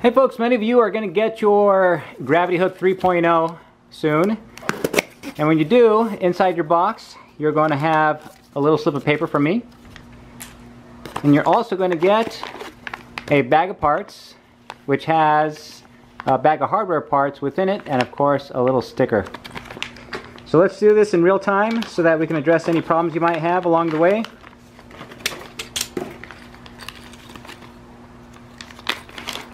Hey folks, many of you are going to get your Gravity Hook 3.0 soon. And when you do, inside your box, you're going to have a little slip of paper from me. And you're also going to get a bag of parts, which has a bag of hardware parts within it, and of course, a little sticker. So let's do this in real time so that we can address any problems you might have along the way.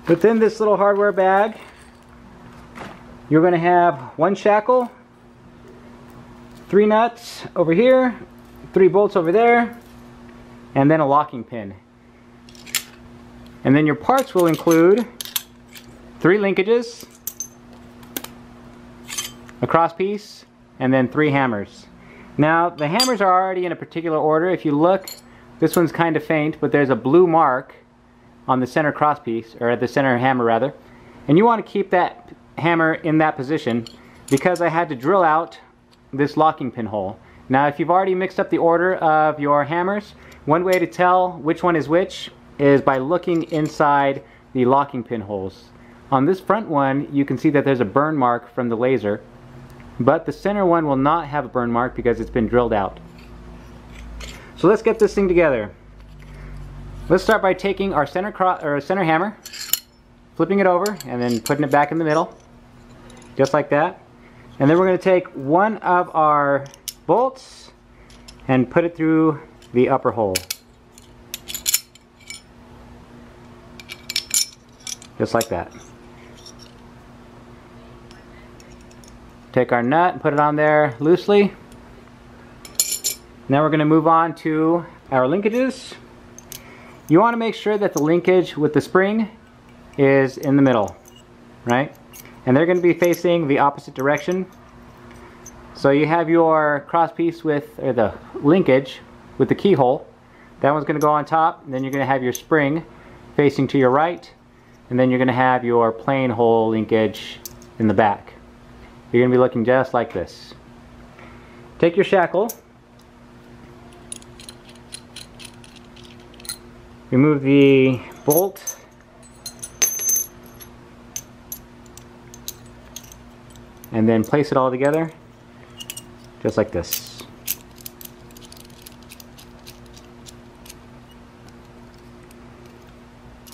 Within this little hardware bag, you're going to have one shackle, three nuts over here, three bolts over there, and then a locking pin. And then your parts will include three linkages, a cross piece, and then three hammers. Now, the hammers are already in a particular order. If you look, this one's kind of faint, but there's a blue mark on the center crosspiece, or at the center hammer rather, and you want to keep that hammer in that position because I had to drill out this locking pinhole. Now, if you've already mixed up the order of your hammers, one way to tell which one is which is by looking inside the locking pinholes. On this front one, you can see that there's a burn mark from the laser, but the center one will not have a burn mark because it's been drilled out. So let's get this thing together. Let's start by taking our center hammer, flipping it over, and then putting it back in the middle, just like that. And then we're going to take one of our bolts and put it through the upper hole, just like that. Take our nut and put it on there loosely. Now we're going to move on to our linkages. You want to make sure that the linkage with the spring is in the middle, right? And they're going to be facing the opposite direction. So you have your crosspiece with, or the linkage with the keyhole. That one's going to go on top, and then you're going to have your spring facing to your right, and then you're going to have your plain hole linkage in the back. You're going to be looking just like this. Take your shackle. Remove the bolt, and then place it all together just like this.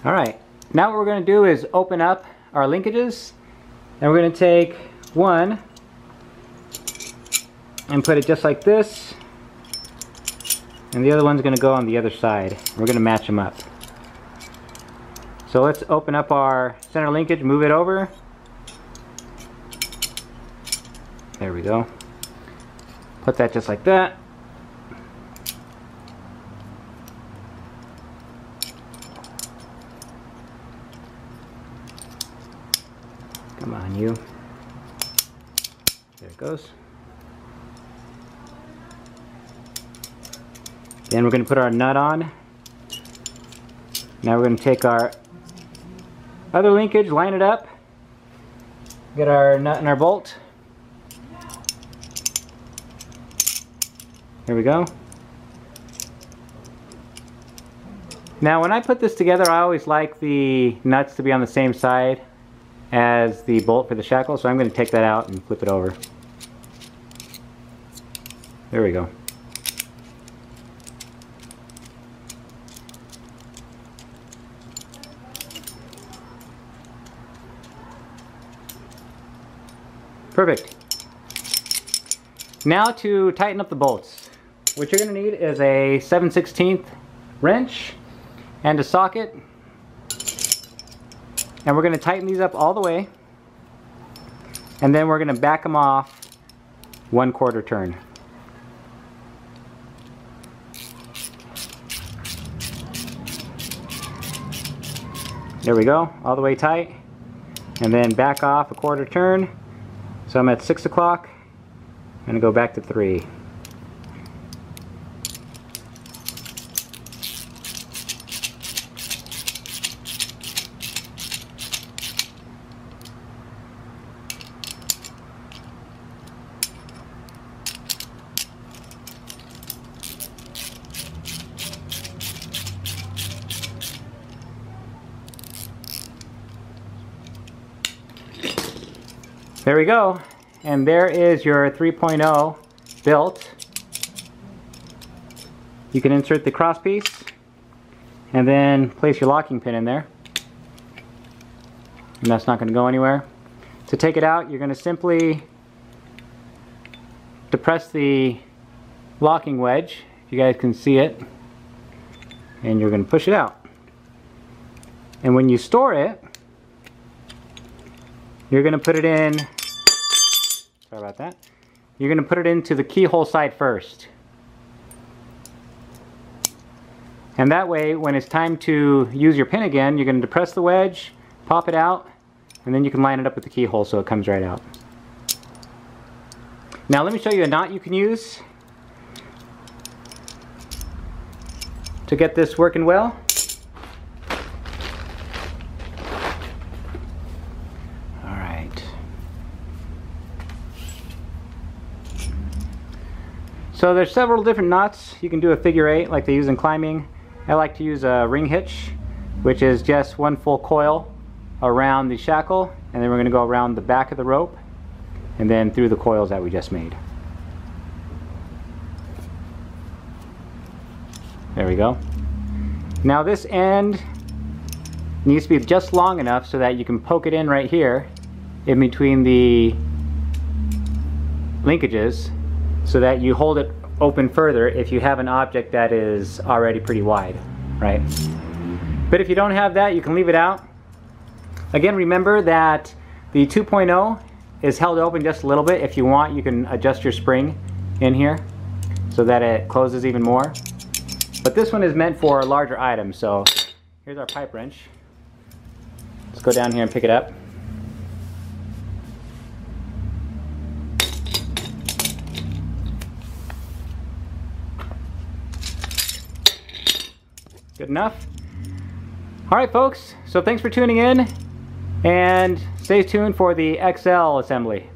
Alright, now what we're going to do is open up our linkages, and we're going to take one and put it just like this. And the other one's going to go on the other side. We're going to match them up. So let's open up our center linkage, move it over. There we go. Put that just like that. Come on, you. There it goes. Then we're going to put our nut on. Now we're going to take our other linkage, line it up, get our nut and our bolt. Here we go. Now when I put this together, I always like the nuts to be on the same side as the bolt for the shackle, so I'm going to take that out and flip it over. There we go. Perfect. Now to tighten up the bolts. What you're going to need is a 7/16 wrench and a socket. And we're going to tighten these up all the way. And then we're going to back them off 1/4 turn. There we go, all the way tight. And then back off 1/4 turn. So I'm at 6 o'clock, I'm going to go back to 3. There we go. And there is your 3.0 built. You can insert the cross piece and then place your locking pin in there. And that's not going to go anywhere. To take it out, you're going to simply depress the locking wedge, if you guys can see it, and you're going to push it out. And when you store it, you're going to put it in, sorry about that, you're going to put it into the keyhole side first. And that way, when it's time to use your pin again, you're going to depress the wedge, pop it out, and then you can line it up with the keyhole so it comes right out. Now let me show you a knot you can use to get this working well. All right. So there's several different knots. You can do a figure eight like they use in climbing. I like to use a ring hitch, which is just one full coil around the shackle, and then we're going to go around the back of the rope and then through the coils that we just made. There we go. Now this end needs to be just long enough so that you can poke it in right here in between the linkages so that you hold it open further if you have an object that is already pretty wide, right? But if you don't have that, you can leave it out. Again, remember that the 2.0 is held open just a little bit. If you want, you can adjust your spring in here so that it closes even more. But this one is meant for larger items, so here's our pipe wrench. Let's go down here and pick it up. Good enough. All right, folks, so thanks for tuning in. And stay tuned for the XL assembly.